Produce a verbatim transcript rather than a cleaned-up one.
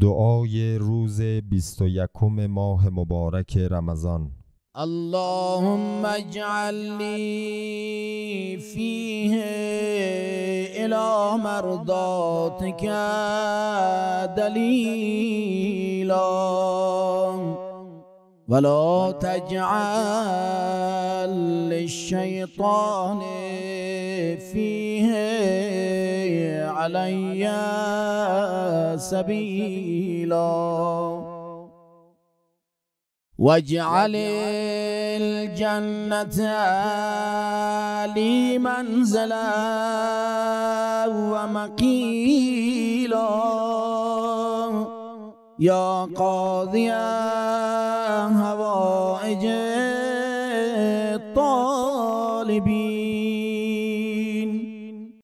دعای روز بیست و یکم ماه مبارک رمضان. اللهم اجعل لي فيه إلى مرضاتك دليلا ولا تجعل للشيطان فيه علي سبيلا واجعل الجنة لي منزلا ومقيلا يا قاضيا